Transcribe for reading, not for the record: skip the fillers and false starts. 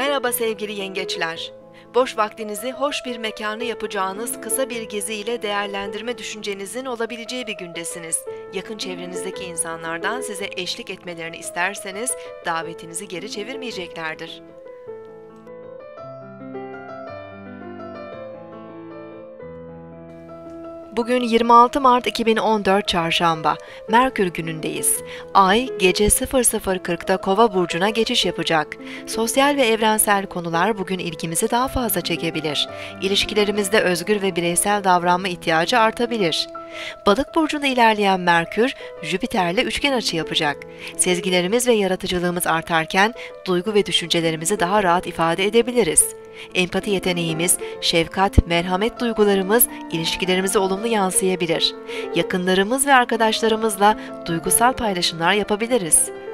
Merhaba sevgili yengeçler. Boş vaktinizi hoş bir mekanı yapacağınız kısa bir geziyle değerlendirme düşüncenizin olabileceği bir gündesiniz. Yakın çevrenizdeki insanlardan size eşlik etmelerini isterseniz davetinizi geri çevirmeyeceklerdir. Bugün 26 Mart 2014 Çarşamba, Merkür günündeyiz. Ay, gece 00:40'da Kova burcuna geçiş yapacak. Sosyal ve evrensel konular bugün ilgimizi daha fazla çekebilir. İlişkilerimizde özgür ve bireysel davranma ihtiyacı artabilir. Balık burcunda ilerleyen Merkür, Jüpiter'le üçgen açı yapacak. Sezgilerimiz ve yaratıcılığımız artarken, duygu ve düşüncelerimizi daha rahat ifade edebiliriz. Empati yeteneğimiz, şefkat, merhamet duygularımız ilişkilerimize olumlu yansıyabilir. Yakınlarımız ve arkadaşlarımızla duygusal paylaşımlar yapabiliriz.